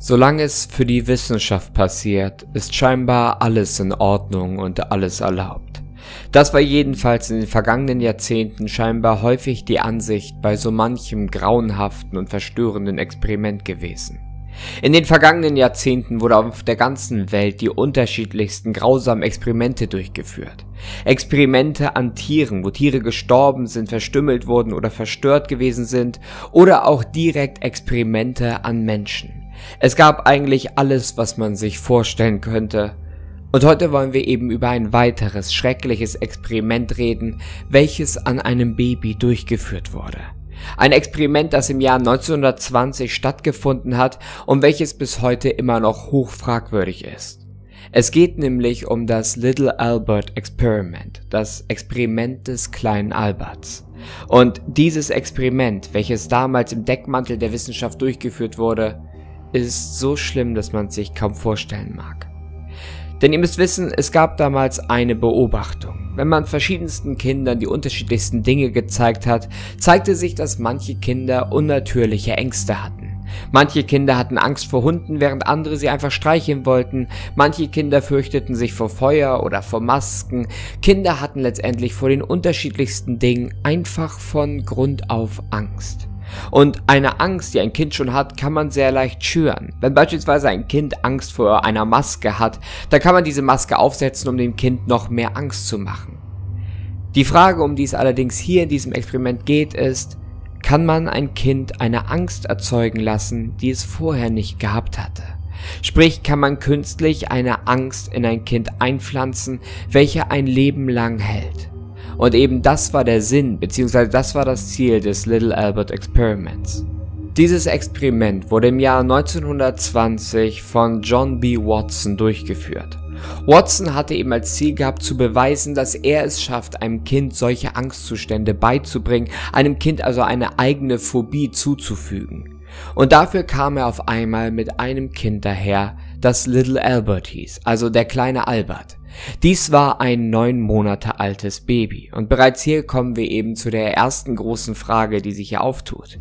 Solange es für die Wissenschaft passiert, ist scheinbar alles in Ordnung und alles erlaubt. Das war jedenfalls in den vergangenen Jahrzehnten scheinbar häufig die Ansicht bei so manchem grauenhaften und verstörenden Experiment gewesen. In den vergangenen Jahrzehnten wurde auf der ganzen Welt die unterschiedlichsten grausamen Experimente durchgeführt. Experimente an Tieren, wo Tiere gestorben sind, verstümmelt wurden oder verstört gewesen sind, oder auch direkt Experimente an Menschen. Es gab eigentlich alles, was man sich vorstellen könnte. Und heute wollen wir eben über ein weiteres schreckliches Experiment reden, welches an einem Baby durchgeführt wurde. Ein Experiment, das im Jahr 1920 stattgefunden hat und welches bis heute immer noch hochfragwürdig ist. Es geht nämlich um das Little Albert Experiment, das Experiment des kleinen Alberts. Und dieses Experiment, welches damals im Deckmantel der Wissenschaft durchgeführt wurde, ist so schlimm, dass man es sich kaum vorstellen mag. Denn ihr müsst wissen, es gab damals eine Beobachtung. Wenn man verschiedensten Kindern die unterschiedlichsten Dinge gezeigt hat, zeigte sich, dass manche Kinder unnatürliche Ängste hatten. Manche Kinder hatten Angst vor Hunden, während andere sie einfach streicheln wollten. Manche Kinder fürchteten sich vor Feuer oder vor Masken. Kinder hatten letztendlich vor den unterschiedlichsten Dingen einfach von Grund auf Angst. Und eine Angst, die ein Kind schon hat, kann man sehr leicht schüren. Wenn beispielsweise ein Kind Angst vor einer Maske hat, dann kann man diese Maske aufsetzen, um dem Kind noch mehr Angst zu machen. Die Frage, um die es allerdings hier in diesem Experiment geht, ist, kann man ein Kind eine Angst erzeugen lassen, die es vorher nicht gehabt hatte? Sprich, kann man künstlich eine Angst in ein Kind einpflanzen, welche ein Leben lang hält? Und eben das war der Sinn, beziehungsweise das war das Ziel des Little Albert Experiments. Dieses Experiment wurde im Jahr 1920 von John B. Watson durchgeführt. Watson hatte eben als Ziel gehabt, zu beweisen, dass er es schafft, einem Kind solche Angstzustände beizubringen, einem Kind also eine eigene Phobie zuzufügen. Und dafür kam er auf einmal mit einem Kind daher, das Little Albert hieß, also der kleine Albert. Dies war ein 9 Monate altes Baby und bereits hier kommen wir eben zu der ersten großen Frage, die sich hier auftut.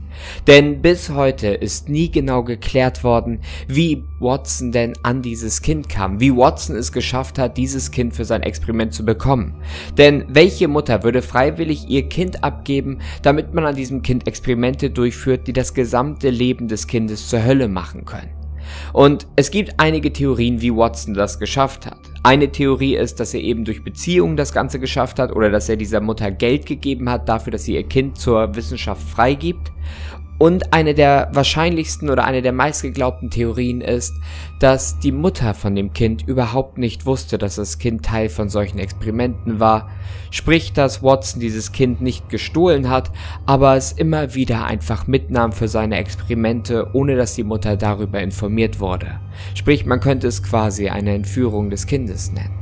Denn bis heute ist nie genau geklärt worden, wie Watson denn an dieses Kind kam, wie Watson es geschafft hat, dieses Kind für sein Experiment zu bekommen. Denn welche Mutter würde freiwillig ihr Kind abgeben, damit man an diesem Kind Experimente durchführt, die das gesamte Leben des Kindes zur Hölle machen können? Und es gibt einige Theorien, wie Watson das geschafft hat. Eine Theorie ist, dass er eben durch Beziehungen das Ganze geschafft hat oder dass er dieser Mutter Geld gegeben hat dafür, dass sie ihr Kind zur Wissenschaft freigibt. Und eine der wahrscheinlichsten oder eine der meistgeglaubten Theorien ist, dass die Mutter von dem Kind überhaupt nicht wusste, dass das Kind Teil von solchen Experimenten war. Sprich, dass Watson dieses Kind nicht gestohlen hat, aber es immer wieder einfach mitnahm für seine Experimente, ohne dass die Mutter darüber informiert wurde. Sprich, man könnte es quasi eine Entführung des Kindes nennen.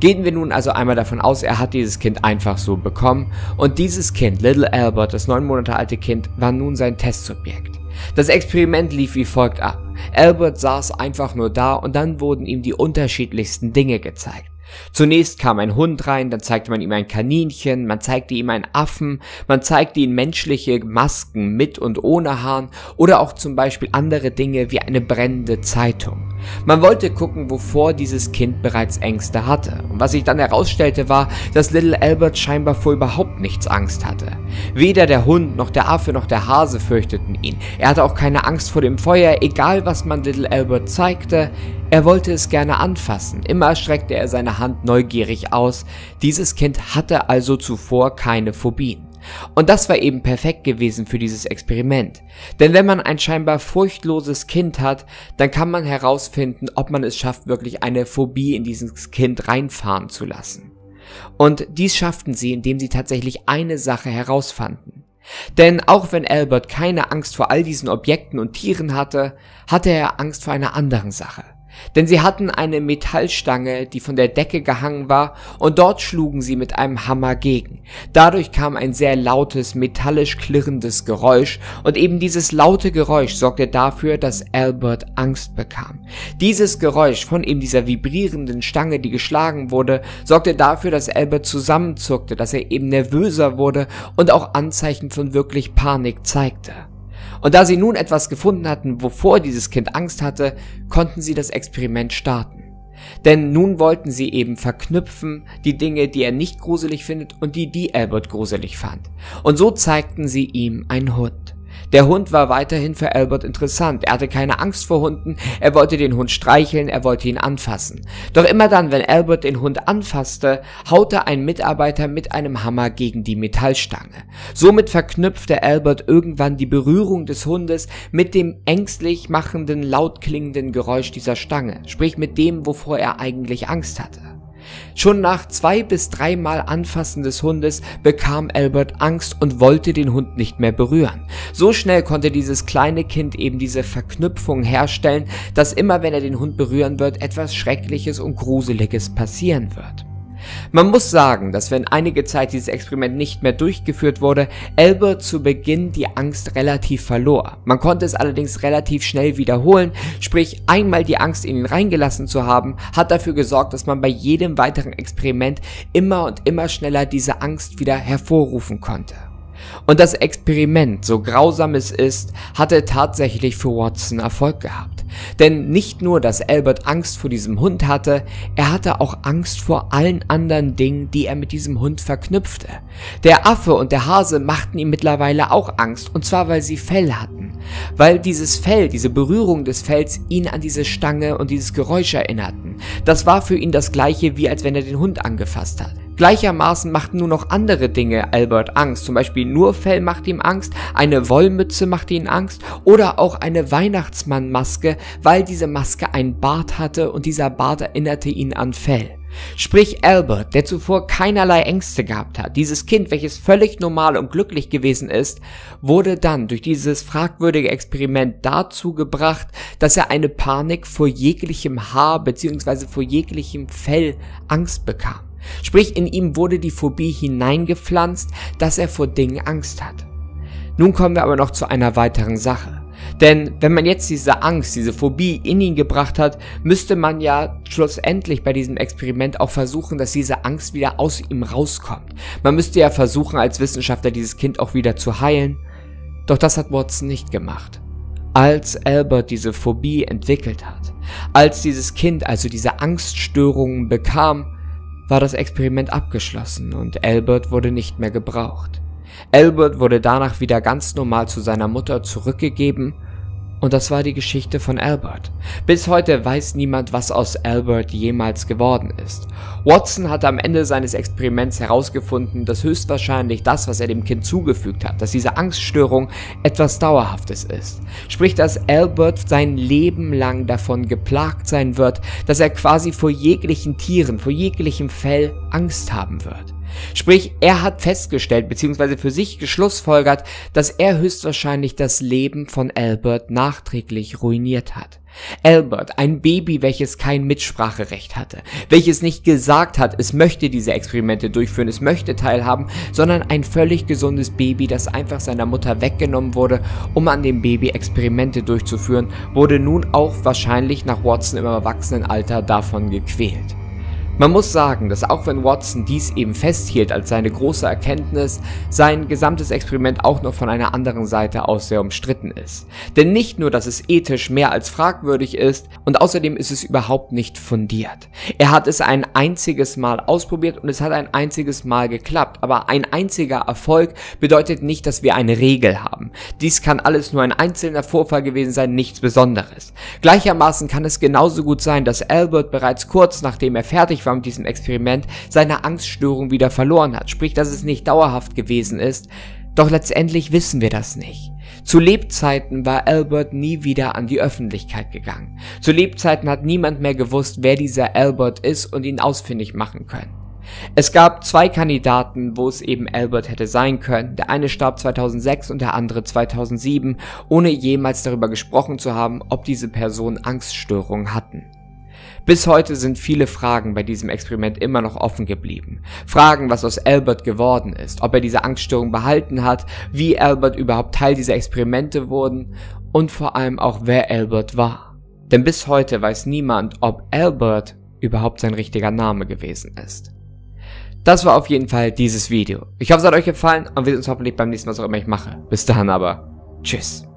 Gehen wir nun also einmal davon aus, er hat dieses Kind einfach so bekommen und dieses Kind, Little Albert, das 9 Monate alte Kind, war nun sein Testsubjekt. Das Experiment lief wie folgt ab. Albert saß einfach nur da und dann wurden ihm die unterschiedlichsten Dinge gezeigt. Zunächst kam ein Hund rein, dann zeigte man ihm ein Kaninchen, man zeigte ihm einen Affen, man zeigte ihm menschliche Masken mit und ohne Haaren oder auch zum Beispiel andere Dinge wie eine brennende Zeitung. Man wollte gucken, wovor dieses Kind bereits Ängste hatte. Und was sich dann herausstellte war, dass Little Albert scheinbar vor überhaupt nichts Angst hatte. Weder der Hund, noch der Affe, noch der Hase fürchteten ihn. Er hatte auch keine Angst vor dem Feuer, egal was man Little Albert zeigte. Er wollte es gerne anfassen, immer streckte er seine Hand neugierig aus. Dieses Kind hatte also zuvor keine Phobien. Und das war eben perfekt gewesen für dieses Experiment. Denn wenn man ein scheinbar furchtloses Kind hat, dann kann man herausfinden, ob man es schafft, wirklich eine Phobie in dieses Kind reinfahren zu lassen. Und dies schafften sie, indem sie tatsächlich eine Sache herausfanden. Denn auch wenn Albert keine Angst vor all diesen Objekten und Tieren hatte, hatte er Angst vor einer anderen Sache. Denn sie hatten eine Metallstange, die von der Decke gehangen war, und dort schlugen sie mit einem Hammer gegen. Dadurch kam ein sehr lautes, metallisch klirrendes Geräusch, und eben dieses laute Geräusch sorgte dafür, dass Albert Angst bekam. Dieses Geräusch von eben dieser vibrierenden Stange, die geschlagen wurde, sorgte dafür, dass Albert zusammenzuckte, dass er eben nervöser wurde und auch Anzeichen von wirklich Panik zeigte. Und da sie nun etwas gefunden hatten, wovor dieses Kind Angst hatte, konnten sie das Experiment starten. Denn nun wollten sie eben verknüpfen, die Dinge, die er nicht gruselig findet und die Albert gruselig fand. Und so zeigten sie ihm einen Hund. Der Hund war weiterhin für Albert interessant, er hatte keine Angst vor Hunden, er wollte den Hund streicheln, er wollte ihn anfassen. Doch immer dann, wenn Albert den Hund anfasste, haute ein Mitarbeiter mit einem Hammer gegen die Metallstange. Somit verknüpfte Albert irgendwann die Berührung des Hundes mit dem ängstlich machenden, laut klingenden Geräusch dieser Stange, sprich mit dem, wovor er eigentlich Angst hatte. Schon nach 2- bis 3-mal Anfassen des Hundes bekam Albert Angst und wollte den Hund nicht mehr berühren. So schnell konnte dieses kleine Kind eben diese Verknüpfung herstellen, dass immer wenn er den Hund berühren wird, etwas Schreckliches und Gruseliges passieren wird. Man muss sagen, dass wenn einige Zeit dieses Experiment nicht mehr durchgeführt wurde, Albert zu Beginn die Angst relativ verlor. Man konnte es allerdings relativ schnell wiederholen, sprich einmal die Angst in ihn reingelassen zu haben, hat dafür gesorgt, dass man bei jedem weiteren Experiment immer und immer schneller diese Angst wieder hervorrufen konnte. Und das Experiment, so grausam es ist, hatte tatsächlich für Watson Erfolg gehabt. Denn nicht nur, dass Albert Angst vor diesem Hund hatte, er hatte auch Angst vor allen anderen Dingen, die er mit diesem Hund verknüpfte. Der Affe und der Hase machten ihm mittlerweile auch Angst, und zwar weil sie Fell hatten. Weil dieses Fell, diese Berührung des Fells ihn an diese Stange und dieses Geräusch erinnerten. Das war für ihn das gleiche, wie als wenn er den Hund angefasst hat. Gleichermaßen machten nur noch andere Dinge Albert Angst, zum Beispiel nur Fell macht ihm Angst, eine Wollmütze machte ihn Angst oder auch eine Weihnachtsmannmaske, weil diese Maske einen Bart hatte und dieser Bart erinnerte ihn an Fell. Sprich Albert, der zuvor keinerlei Ängste gehabt hat, dieses Kind, welches völlig normal und glücklich gewesen ist, wurde dann durch dieses fragwürdige Experiment dazu gebracht, dass er eine Panik vor jeglichem Haar bzw. vor jeglichem Fell Angst bekam. Sprich, in ihm wurde die Phobie hineingepflanzt, dass er vor Dingen Angst hat. Nun kommen wir aber noch zu einer weiteren Sache. Denn wenn man jetzt diese Angst, diese Phobie in ihn gebracht hat, müsste man ja schlussendlich bei diesem Experiment auch versuchen, dass diese Angst wieder aus ihm rauskommt. Man müsste ja versuchen, als Wissenschaftler dieses Kind auch wieder zu heilen. Doch das hat Watson nicht gemacht. Als Albert diese Phobie entwickelt hat, als dieses Kind also diese Angststörungen bekam, war das Experiment abgeschlossen und Albert wurde nicht mehr gebraucht. Albert wurde danach wieder ganz normal zu seiner Mutter zurückgegeben und das war die Geschichte von Albert. Bis heute weiß niemand, was aus Albert jemals geworden ist. Watson hat am Ende seines Experiments herausgefunden, dass höchstwahrscheinlich das, was er dem Kind zugefügt hat, dass diese Angststörung etwas Dauerhaftes ist. Sprich, dass Albert sein Leben lang davon geplagt sein wird, dass er quasi vor jeglichen Tieren, vor jeglichem Fell Angst haben wird. Sprich, er hat festgestellt bzw. für sich geschlussfolgert, dass er höchstwahrscheinlich das Leben von Albert nachträglich ruiniert hat. Albert, ein Baby, welches kein Mitspracherecht hatte, welches nicht gesagt hat, es möchte diese Experimente durchführen, es möchte teilhaben, sondern ein völlig gesundes Baby, das einfach seiner Mutter weggenommen wurde, um an dem Baby Experimente durchzuführen, wurde nun auch wahrscheinlich nach Watson im Erwachsenenalter davon gequält. Man muss sagen, dass auch wenn Watson dies eben festhielt als seine große Erkenntnis, sein gesamtes Experiment auch noch von einer anderen Seite aus sehr umstritten ist. Denn nicht nur, dass es ethisch mehr als fragwürdig ist und außerdem ist es überhaupt nicht fundiert. Er hat es ein einziges Mal ausprobiert und es hat ein einziges Mal geklappt, aber ein einziger Erfolg bedeutet nicht, dass wir eine Regel haben. Dies kann alles nur ein einzelner Vorfall gewesen sein, nichts Besonderes. Gleichermaßen kann es genauso gut sein, dass Albert bereits kurz nachdem er fertig war mit diesem Experiment seine Angststörung wieder verloren hat, sprich, dass es nicht dauerhaft gewesen ist, doch letztendlich wissen wir das nicht. Zu Lebzeiten war Albert nie wieder an die Öffentlichkeit gegangen. Zu Lebzeiten hat niemand mehr gewusst, wer dieser Albert ist und ihn ausfindig machen können. Es gab zwei Kandidaten, wo es eben Albert hätte sein können. Der eine starb 2006 und der andere 2007, ohne jemals darüber gesprochen zu haben, ob diese Personen Angststörungen hatten. Bis heute sind viele Fragen bei diesem Experiment immer noch offen geblieben. Fragen, was aus Albert geworden ist, ob er diese Angststörung behalten hat, wie Albert überhaupt Teil dieser Experimente wurden und vor allem auch, wer Albert war. Denn bis heute weiß niemand, ob Albert überhaupt sein richtiger Name gewesen ist. Das war auf jeden Fall dieses Video. Ich hoffe, es hat euch gefallen und wir sehen uns hoffentlich beim nächsten Mal, was auch immer ich mache. Bis dahin aber, tschüss.